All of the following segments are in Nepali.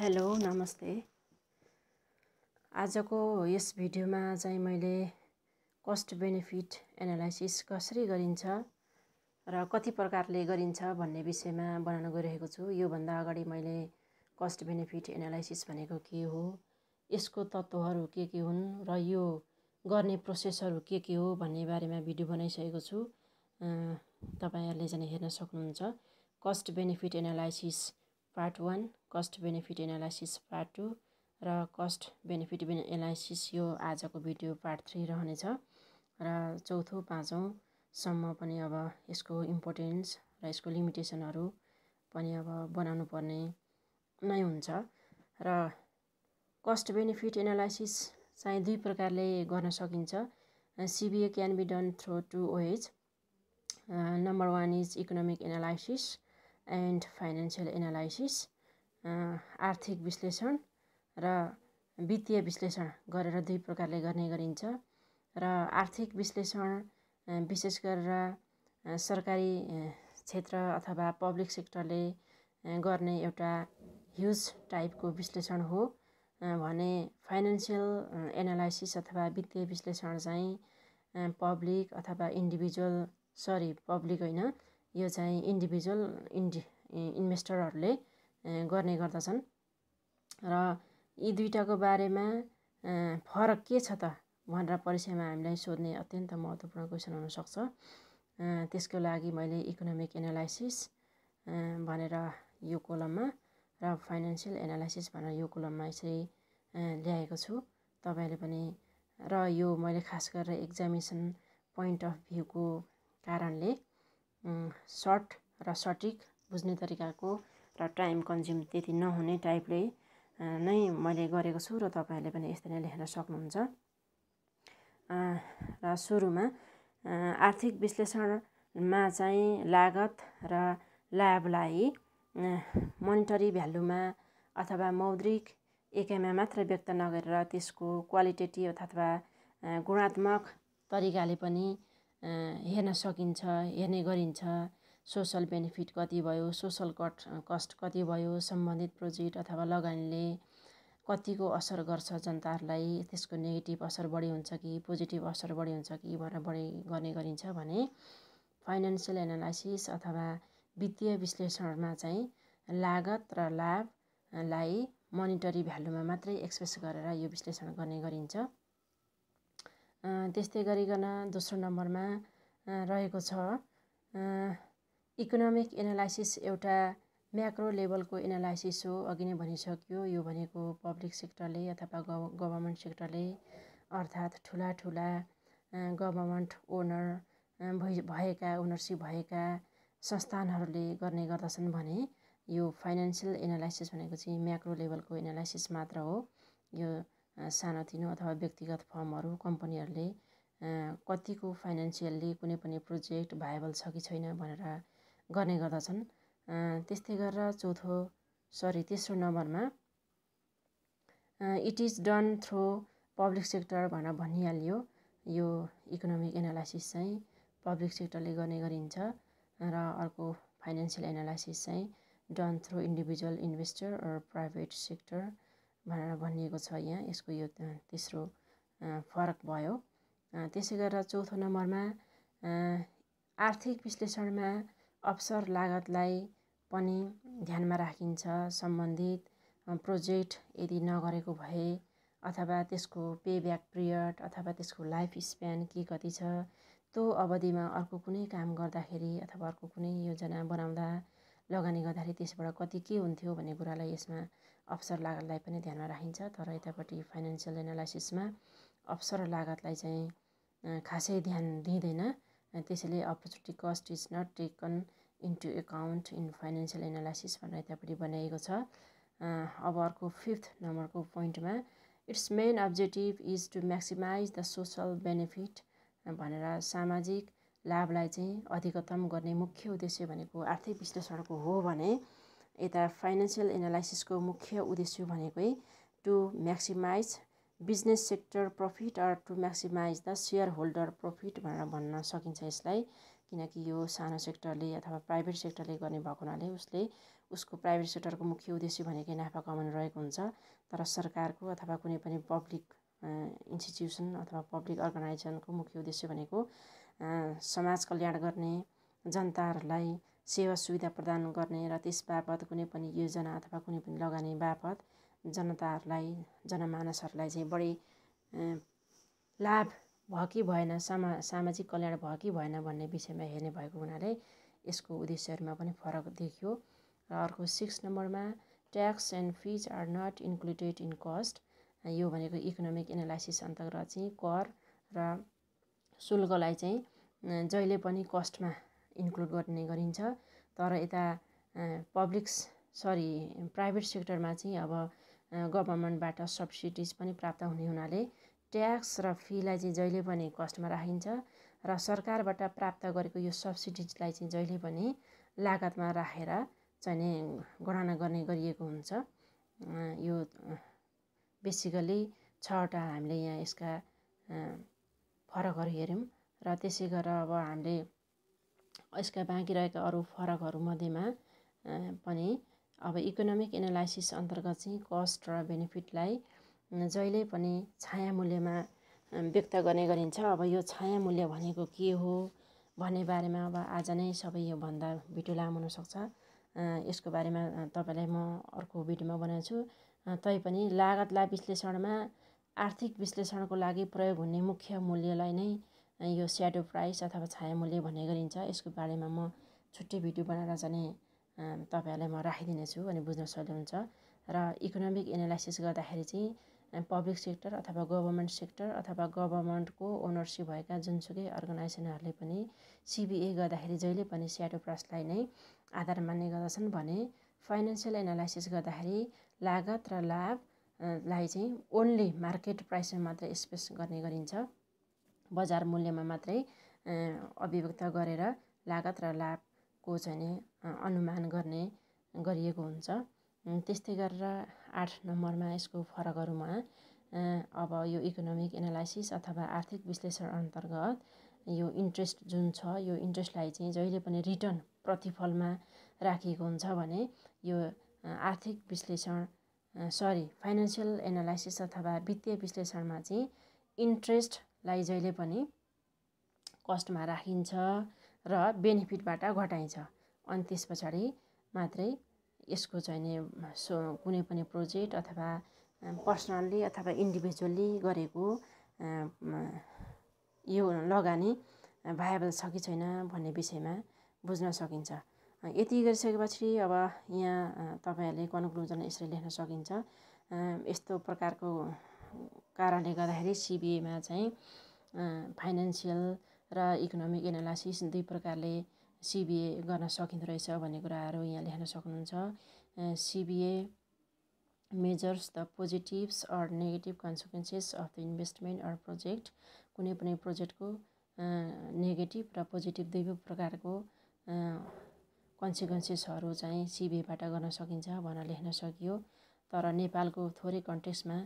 हेलो नमस्ते। आजको यस भिडियोमा चाहिँ मैले कस्ट बेनिफिट एनालाइसिस कसरी गरिन्छ र कति प्रकारले गरिन्छ भन्ने विषयमा बनाउन गइरहेको छु। यो भन्दा अगाडि मैले कस्ट बेनिफिट एनालाइसिस भनेको के हो, यसको तत्त्वहरू के हुन् र यो गर्ने प्रोसेसहरू के हो भन्ने बारेमा भिडियो बनाइसकेको छु। तपाईहरुले चाहिँ हेर्न सक्नुहुन्छ। Cost benefit analysis part 1, cost benefit analysis part 2 र कस्ट बेनिफिट एनालाइसिस यो आजको भिडियो पार्ट 3 रहनेछ र चौथो पाँचौं सम्म पनि अब यसको इम्पोर्टेन्स र यसको लिमिटेसनहरु पनि अब बनाउनु पर्ने नै हुन्छ। र कस्ट बेनिफिट एनालाइसिस चाहिँ दुई प्रकारले गर्न सकिन्छ। CBA can be done through two ways. Number 1 is economic analysis and financial analysis, आर्थिक विश्लेषण र वित्तीय विश्लेषण गरेर दुई प्रकारले गर्ने गरिन्छ। र आर्थिक विश्लेषण विशेष गरेर सरकारी क्षेत्र अथवा पब्लिक सेक्टरले गर्ने एउटा ह्युज टाइपको विश्लेषण हो भने फाइनान्शियल एनालाइसिस अथवा वित्तीय विश्लेषण चाहिँ पब्लिक अथवा इन्डिभिजुअल पब्लिक होइन, यो चाहिँ इन्डिभिजुअल इन्भेस्टरहरुले गर्ने गर्दछन्। र यी दुईटाको बारेमा फरक के छ त भनेर परिचयमा हामीलाई सोध्ने अत्यन्त महत्त्वपूर्ण क्वेशन हुन सक्छ। त्यसको लागि मैले इकोनोमिक एनालाइसिस भनेर यो कोलममा र फाइनान्शियल एनालाइसिस भनेर यो कोलममा यसरी ल्याएको छु। तपाईहरुले पनि र यो मैले खास गरेर एक्जामिनेसन पोइन्ट अफ भ्यू को कारणले सर्ट र सटिक बुझ्ने तरिकाको र टाइम कन्ज्युम त्यति नहुने टाइपले नै मैले गरेको छु र तपाईहरुले पनि यसरी नै लेख्न सक्नुहुन्छ। र सुरुमा आर्थिक विश्लेषणमा चाहिँ लागत र लाभलाई मोनेटरी भ्यालुमा अथवा मौद्रिक एकाइमा मात्र व्यक्त नगरेर त्यसको क्वालिटेटिभ अथवा गुणात्मक तरिकाले पनि हेर्न सकिन्छ, हेर्ने गरिन्छ। सोशल बेनिफिट कति भयो, सोशल कस्ट कति भयो, सम्बन्धित प्रोजेक्ट अथवा लगानीले कतिको असर गर्छ जनताहरूलाई, त्यसको नेगेटिभ असर बढी हुन्छ कि पोजिटिभ असर बढी हुन्छ कि भनेर बढी गर्ने गरिन्छ। भने फाइनान्शियल एनालाइसिस अथवा वित्तीय विश्लेषणमा चाहिँ लागत र लाभलाई मोनिटरी भ्यालुमा मात्रै एक्सप्रेस गरेर यो विश्लेषण गर्ने गरिन्छ। त्यस्तै गरिकन दोस्रो नम्बरमा रहेको छ इकोनोमिक एनालाइसिस। एउटा म्याक्रो लेभलको एनालाइसिस हो, अघि नै भनिसक्यो। यो भनेको पब्लिक सेक्टरले अथवा गभर्नमेन्ट सेक्टरले अर्थात् ठूला ठूला गभर्नमेन्ट ओनर भएका ओनरसिप भएका संस्थानहरूले गर्ने गर्दछन्। भने यो फाइनान्शियल एनालाइसिस भनेको चाहिँ म्याक्रो लेभलको एनालाइसिस मात्र हो। यो सानोतिनो अथवा व्यक्तिगत फर्महरू कम्पनीहरूले कतिको फाइनान्शियल्ली कुनै पनि प्रोजेक्ट भायबल छ कि छैन भनेर गर्ने गर्दछन्। त्यस्तै गरेर तेस्रो नम्बरमा it is done through public sector भनेर भनिहालियो। यो इकोनोमिक एनालाइसिस चाहिँ पब्लिक सेक्टरले गर्ने गरिन्छ र अर्को फाइनान्शियल एनालाइसिस चाहिँ डन थ्रू इन्डिभिजुअल इन्भेस्टर र प्राइभेट सेक्टर भनेर भनिएको छ यहाँ। यसको यो तेस्रो फरक भयो। त्यसै गरेर चौथो नम्बरमा आर्थिक विश्लेषणमा अवसर लागतलाई पनि ध्यानमा राखिन्छ। सम्बन्धित प्रोजेक्ट यदि नगरेको भए अथवा त्यसको पेब्याक पिरियड अथवा त्यसको लाइफ स्प्यान के कति छ, त्यो अवधिमा अर्को कुनै काम गर्दाखेरि अथवा अर्को कुनै योजना बनाउँदा लगानी गर्दाखेरि त्यसबाट कति के हुन्थ्यो भन्ने कुरालाई यसमा अवसर लागतलाई पनि ध्यानमा राखिन्छ। तर यतापट्टि फाइनान्शियल एनालाइसिसमा अवसर लागतलाई चाहिँ खासै ध्यान दिँदैन। त्यसैले opportunity cost is not taken into account in financial analysis भनेर यतापट्टि बनाइएको छ। अब अर्को फिफ्थ नम्बरको पोइन्टमा it's main objective is to maximise the social benefit भनेर सामाजिक लाभलाई चाहिँ अधिकतम गर्ने मुख्य उद्देश्य भनेको आर्थिक विश्लेषणको हो। भने यता फाइनान्शियल एनालाइसिसको मुख्य उद्देश्य भनेकै to maximise business sector profit or to maximise the shareholder profit भनेर भन्न सकिन्छ यसलाई। किनकि यो सानो सेक्टरले अथवा प्राइभेट सेक्टरले गर्ने भएको हुनाले उसले उसको प्राइभेट सेक्टरको मुख्य उद्देश्य भनेको नाफा कमाउनु रहेको हुन्छ तर सरकारको अथवा कुनै पनि पब्लिक इन्स्टिट्युसन अथवा पब्लिक अर्गनाइजेसनको मुख्य उद्देश्य भनेको समाज कल्याण गर्ने जनताहरुलाई सेवा सुविधा प्रदान गर्ने र त्यसबापत कुनै पनि योजना अथवा कुनै पनि लगानी बापत जनताहरुलाई जनमानसहरुलाई चाहिँ बढी लाभ भयो कि भएन सामाजिक कल्याण भयो कि भएन भन्ने विषयमा हेर्ने भएको हुनाले यसको उद्देश्यहरुमा पनि फरक देखियो र अर्को 6 नम्बरमा tax and fees are not included in cost यो भनेको इकोनोमिक एनालाइसिस अन्तर्गत चाहिँ कर र शुल्कलाई चाहिँ जहिले पनि कस्टमा इन्क्लुड गर्ने गरिन्छ तर यता प्राइभेट सेक्टरमा चाहिँ अब गभर्नमेन्टबाट सब्सिडिज पनि प्राप्त हुने हुनाले ट्याक्स र फीलाई चाहिँ जहिले पनि कस्टमा राखिन्छ र सरकारबाट प्राप्त गरेको यो सब्सिडिजलाई चाहिँ जहिले पनि लागतमा राखेर चाहिँ गणना गर्ने गरिएको हुन्छ यो बेसिकली 6 वटा हामीले यहाँ यसका फरकहरु हेर्यौं र त्यसै गरी अब हामीले यसका बाँकी रहेका अरु फरकहरु मध्येमा पनि अब इकोनोमिक एनालाइसिस अन्तर्गत चाहिँ कस्ट र बेनिफिटलाई जहिले पनि छाया मूल्यमा व्यक्त गर्ने गरिन्छ अब यो छाया मूल्य भनेको के हो भन्ने बारेमा अब आज नै सबै यो भन्दा भिडियो लामो हुन सक्छ यसको बारेमा तपाईलाई म अर्को भिडियोमा बनाउँछु तैपनि लागतलाई विश्लेषणमा आर्थिक विश्लेषणको लागि प्रयोग हुने मुख्य मूल्यलाई नै यो स्याडो प्राइस अथवा छाया मूल्य भन्ने गरिन्छ यसको बारेमा म छुट्टै भिडियो बनाएर जाने तपाईहरुलाई म राखिदिने छु अनि बुझ्न सजिलो हुन्छ र इकोनोमिक एनालाइसिस गर्दाखेरि चाहिँ पब्लिक सेक्टर अथवा गभर्नमेन्ट सेक्टर अथवा गभर्नमेन्टको ओनरशिप भएका जुनसुकै अर्गनाइजेसनहरुले पनि CBA गर्दाखेरि जहिले पनि स्याडो प्राइसलाई नै आधार मान्ने गर्दछन् भने फाइनान्शियल एनालाइसिस गर्दाखेरि लागत र लाभलाई चाहिँ ओन्ली मार्केट प्राइसमा मात्र एक्सप्रेस गर्ने गरिन्छ बजार मूल्यमा मात्रै अभिव्यक्त गरेर लागत र लाभको चाहिँ अनुमान गर्ने गरिएको हुन्छ त्यस्तै गरेर 8 नम्बरमा यसको फरकहरुमा अब यो इकोनोमिक एनालाइसिस अथवा आर्थिक विश्लेषण अन्तर्गत यो इन्ट्रेस्ट जुन छ यो इन्ट्रेस्टलाई चाहिँ जहिले पनि रिटर्न प्रतिफलमा राखिएको हुन्छ भने यो आर्थिक विश्लेषण फाइनान्शियल एनालाइसिस अथवा वित्तीय विश्लेषणमा चाहिँ इन्ट्रेस्टलाई जहिले पनि कस्टमा राखिन्छ र बेनिफिटबाट घटाइन्छ अनि त्यसपछि मात्रै यसको चाहिँ कुनै पनि प्रोजेक्ट अथवा पर्सनली अथवा इन्डिभिजुअली गरेको यो लगानी भायबल छ कि छैन भन्ने विषयमा बुझ्न सकिन्छ यति गरिसकेपछि अब यहाँ तपाईहरुले कन्क्लुजन यसरी लेख्न सकिन्छ यस्तो प्रकारको कारणले गर्दाखेरि CBA मा चाहिँ फाइनान्शियल र इकोनोमिक एनालाइसिस दुई प्रकारले CBA गर्न सकिन्छ रहेछ भन्ने कुराहरु यहाँ लेख्न सक्नुहुन्छ CBA measures the positives or negative consequences of the investment or project कुनै पनि प्रोजेक्टको नेगेटिभ र पोजिटिभ दुवै प्रकारको कन्सिक्वेन्सेसहरु चाहिँ CBA बाट गर्न सकिन्छ भनेर लेख्न सकियो तर नेपालको थोरै कन्टेक्स्टमा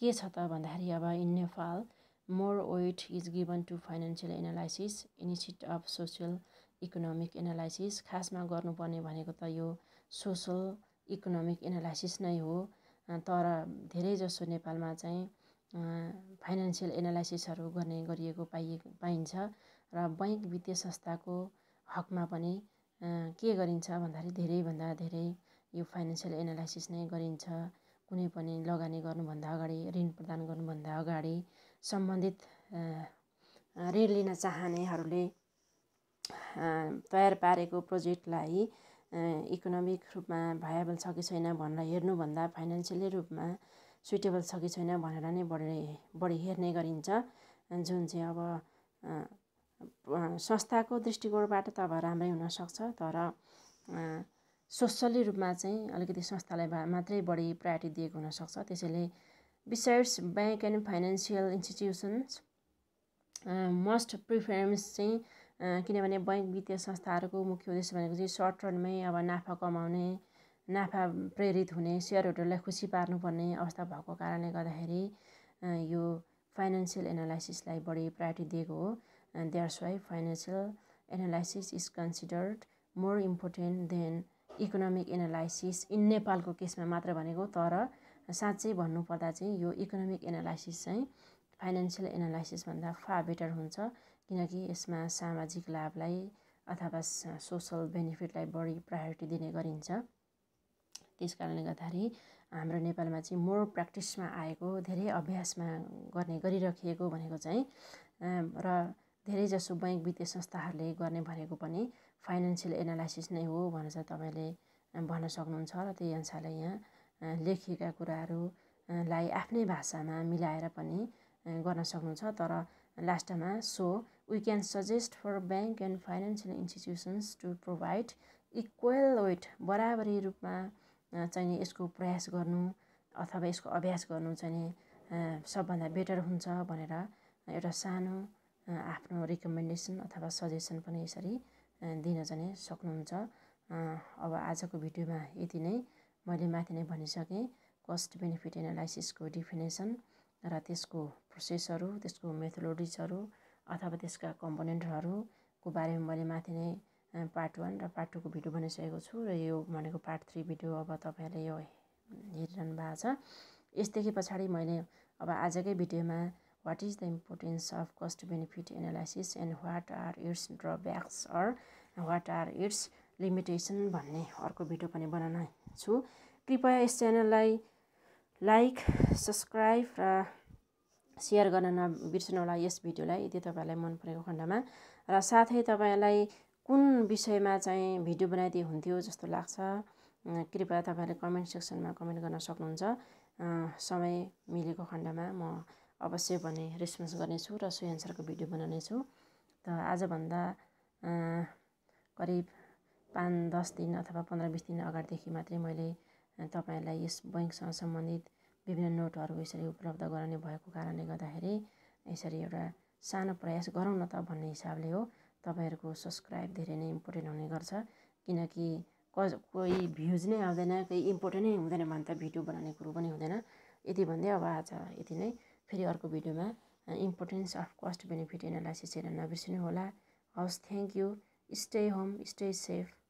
के छ त भन्दाखेरि अब in Nepal more weight is given to financial analysis institute of social economic analysis खासमा गर्नुपर्ने भनेको त यो सोशल इकोनोमिक एनालाइसिस नै हो तर धेरै जसो नेपालमा चाहिँ फाइनान्शियल एनालाइसिसहरु गर्ने गरिएको पाइन्छ र बैंक वित्तीय संस्थाको हकमा पनि के गरिन्छ भन्दाखेरि धेरै यो फाइनान्शियल एनालाइसिस नै गरिन्छ कुनै पनि लगानी गर्नु भन्दा अगाडि ऋण प्रदान गर्नु भन्दा अगाडि सम्बन्धित ऋण लिन चाहनेहरुले तयार पारेको प्रोजेक्टलाई इकोनोमिक रूपमा भायबल छ कि छैन भनेर हेर्नु भन्दा फाइनान्शियली रूपमा सुटेबल छ कि छैन भनेर नै बढी हेर्ने गरिन्छ जुन चाहिँ अब संस्थाको दृष्टिकोणबाट त अब राम्रै हुन सक्छ तर सोशली रूपमा चाहिँ अलिकति संस्थालाई मात्रै बढी प्रायोरिटी दिएको हुन सक्छ त्यसैले besides bank and financial institutions most preference चाहिँ किनभने बैंक वित्तीय संस्थाहरुको मुख्य उद्देश्य भनेको चाहिँ सर्ट रनमै अब नाफा कमाउने नाफा प्रेरित हुने शेयर होल्डरलाई खुशी पार्नुपर्ने अवस्था भएको कारणले गर्दाखेरि यो फाइनान्शियल एनालाइसिसलाई बढी प्रायोरिटी दिएको हो and that's why financial analysis is considered more important than economic analysis in नेपालको केसमा मात्र भनेको, तर साच्चै भन्नुपर्दा चाहिँ यो इकोनोमिक एनालाइसिस चाहिँ फाइनान्शियल एनालाइसिस भन्दा फार बेटर हुन्छ, किनकि यसमा सामाजिक लाभलाई अथवा सोशल बेनिफिटलाई बढी प्रायोरिटी दिने गरिन्छ। त्यसकारणले गर्दाखेरि हाम्रो नेपालमा चाहिँ मोर प्र्याक्टिसमा आएको, धेरै अभ्यासमा गर्ने गरिराखेको भनेको चाहिँ र धेरै जसो बैंक वित्तीय संस्थाहरूले गर्ने भनेको पनि फाइनान्शियल एनालाइसिस नै हो भनेर चाहिँ तपाईले भन्न सक्नुहुन्छ र त्यही अनुसारले यहाँ लेखिएका कुराहरूलाई आफ्नै भाषामा मिलाएर पनि गर्न सक्नुहुन्छ। तर लास्टमा so we can suggest for bank and financial institutions to provide equal weight, बराबरी रूपमा चाहिँ यसको प्रयास गर्नु अथवा यसको अभ्यास गर्नु चाहिँ सबभन्दा बेटर हुन्छ भनेर एउटा सानो आफ्नो रिकमेन्डेसन अथवा सजेसन पनि यसरी दिन चाहिँ सक्नुहुन्छ। अब आजको भिडियोमा यति नै। मैले माथि नै भनिसकेँ कस्ट बेनिफिट एनालाइसिसको डिफिनेसन र त्यसको प्रोसेसहरू, त्यसको मेथोलोजिसहरू अथवा त्यसका कम्पोनेन्टहरूको बारेमा मैले माथि नै पार्ट 1 र पार्ट 2 को भिडियो बनाइसकेको छु र यो भनेको पार्ट 3 भिडियो। अब तपाईहरुले यो हेरिरहनु भएको छ। यसदेखि पछाडी मैले अब आजकै भिडियोमा what is the importance of cost benefit analysis and what are its drawbacks or what are its limitation भन्ने अर्को भिडियो पनि बनाउन छु। कृपया यस च्यानललाई लाइक, सब्स्क्राइब र शेयर गर्न नबिर्सनु होला यस भिडियोलाई यदि तपाईलाई मन परेको खण्डमा, र साथै तपाईलाई कुन विषयमा चाहिँ भिडियो बनाइदिए हुन्थ्यो जस्तो लाग्छ कृपया तपाईहरुले कमेन्ट सेक्सनमा कमेन्ट गर्न सक्नुहुन्छ। समय मिलेको खण्डमा म अवश्य भने रेस्पोन्स गर्नेछु र सो एन्सरको भिडियो बनाउनेछु। त आजभन्दा करिब 5-10 दिन अथवा 15-20 दिन अगाडिदेखि मात्रै मैले तपाईहरुलाई यस बैंकसँग सम्बन्धित विभिन्न नोटहरु यसरी उपलब्ध गराउने भएको कारणले गर्दाखेरि यसरी एउटा सानो प्रयास गरौँ न त भन्ने हिसाबले हो। तपाईहरुको सब्स्क्राइब धेरै नै इम्पोर्टेन्ट हुने गर्छ, किनकि कोही भ्युज नै आउँदैन, कोही इम्पोर्टेन्ट नै हुँदैन भने त भिडियो बनाउने कुरो पनि हुँदैन। यति भन्दै अब आज यति नै। फेरि अर्को भिडियोमा importance of cost benefit analysis हेर्न नबिर्सिनु होला। हवस्, thank you. Stay home, stay safe.